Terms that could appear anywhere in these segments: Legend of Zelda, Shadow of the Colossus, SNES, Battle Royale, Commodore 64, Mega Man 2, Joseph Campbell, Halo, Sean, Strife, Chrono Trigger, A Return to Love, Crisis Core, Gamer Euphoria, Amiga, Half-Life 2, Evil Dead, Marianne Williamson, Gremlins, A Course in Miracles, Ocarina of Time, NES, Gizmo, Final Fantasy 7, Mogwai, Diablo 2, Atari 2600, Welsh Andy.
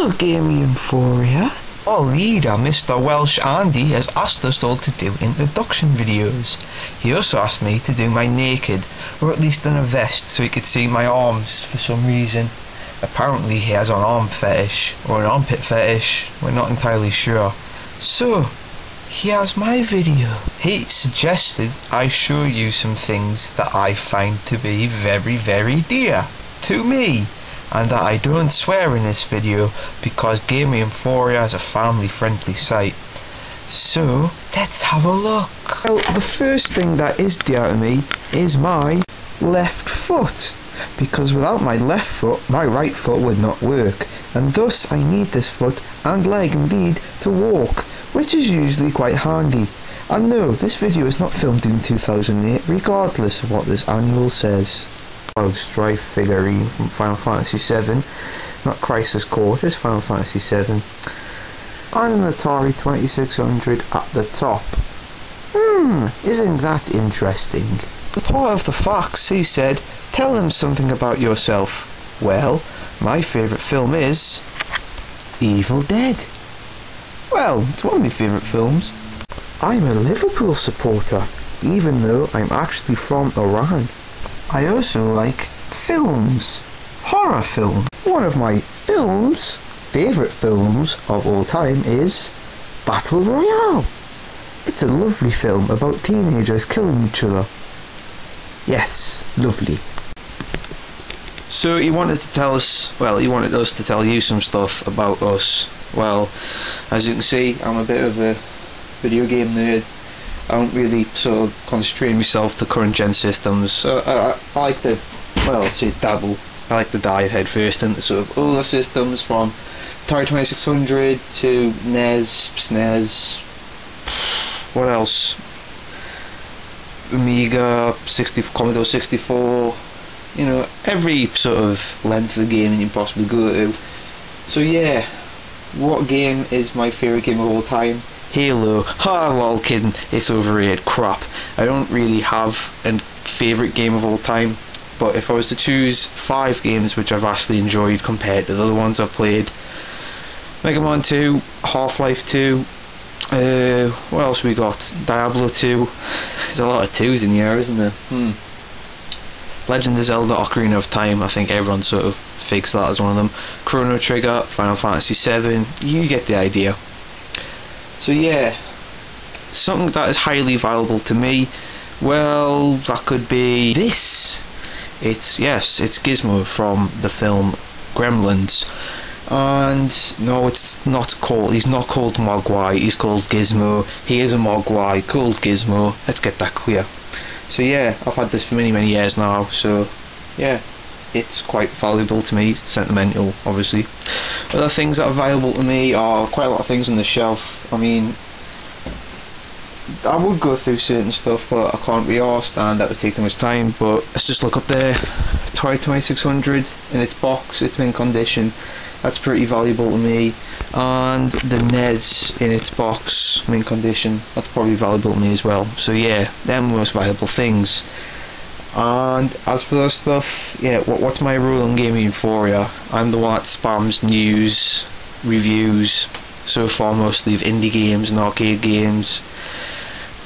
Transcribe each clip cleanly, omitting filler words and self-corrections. Hello, Gamer Euphoria. Our leader, Mr. Welsh Andy, has asked us all to do introduction videos. He also asked me to do my naked, or at least in a vest, so he could see my arms for some reason. Apparently he has an arm fetish, or an armpit fetish, we're not entirely sure. So, here's my video. He suggested I show you some things that I find to be very, very dear to me. And that I don't swear in this video because Gamer Euphoria is a family friendly site. So let's have a look. Well, the first thing that is dear to me is my left foot, because without my left foot my right foot would not work, and thus I need this foot and leg indeed to walk, which is usually quite handy. And no, this video is not filmed in 2008 regardless of what this annual says. Strife figurine from Final Fantasy 7, not Crisis Core, just Final Fantasy 7, and an Atari 2600 at the top. Isn't that interesting? The part of the facts, he said, tell them something about yourself. Well, my favourite film is Evil Dead. Well, it's one of my favourite films. I'm a Liverpool supporter, even though I'm actually from Iran. I also like films, horror films. One of my films, favourite films of all time is Battle Royale. It's a lovely film about teenagers killing each other. Yes, lovely. So he wanted to tell us, well, he wanted us to tell you some stuff about us. Well, as you can see, I'm a bit of a video game nerd. I don't really sort of constrain myself to current gen systems. I like to, well, say dabble. I like to dive headfirst into sort of older systems, from Atari 2600 to NES, SNES, what else? Amiga, Commodore 64, you know, every sort of length of the game you can possibly go to. So yeah, what game is my favourite game of all time? Halo. Ha, lol, kidding, it's overrated crap. I don't really have a favourite game of all time, but if I was to choose 5 games which I vastly enjoyed compared to the other ones I've played: Mega Man 2, Half-Life 2, what else we got? Diablo 2, there's a lot of 2's in here, isn't there? Legend of Zelda, Ocarina of Time, I think everyone sort of fakes that as one of them. Chrono Trigger, Final Fantasy 7, you get the idea. So yeah, something that is highly valuable to me, well, that could be this. It's Gizmo from the film Gremlins. And no, it's not called, he's not called Mogwai, he's called Gizmo. He is a Mogwai called Gizmo, let's get that clear. So yeah, I've had this for many, many years now, so yeah, it's quite valuable to me, sentimental obviously. Other things that are valuable to me are quite a lot of things on the shelf. I mean, I would go through certain stuff, but I can't be arsed and that would take too much time. But let's just look up there. Atari 2600 in its box, it's mint condition. That's pretty valuable to me. And the NES in its box, mint condition. That's probably valuable to me as well. So yeah, they're the most valuable things. And as for those stuff, yeah, what's my rule on Gamer Euphoria? I'm the one that spams news, reviews, so far mostly of indie games and arcade games.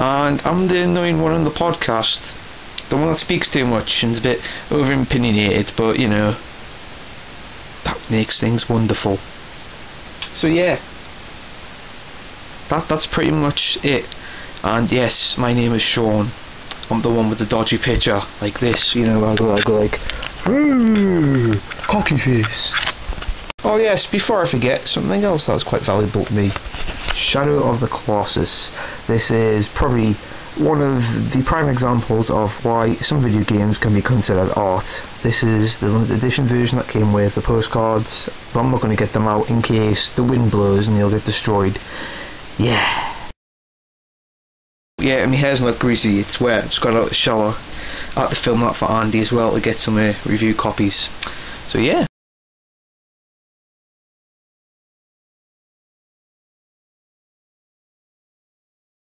And I'm the annoying one on the podcast, the one that speaks too much and is a bit over opinionated, but you know, that makes things wonderful. So yeah, that's pretty much it. And yes, my name is Sean. I'm the one with the dodgy picture, like this, you know, I go like, cocky face. Oh yes, before I forget, something else that was quite valuable to me. Shadow of the Colossus. This is probably one of the prime examples of why some video games can be considered art. This is the limited edition version that came with the postcards, but I'm not going to get them out in case the wind blows and they'll get destroyed. Yeah. Yeah, and my hair's not greasy, it's wet, just got out of the shower. I had to film that for Andy as well to get some review copies. So yeah.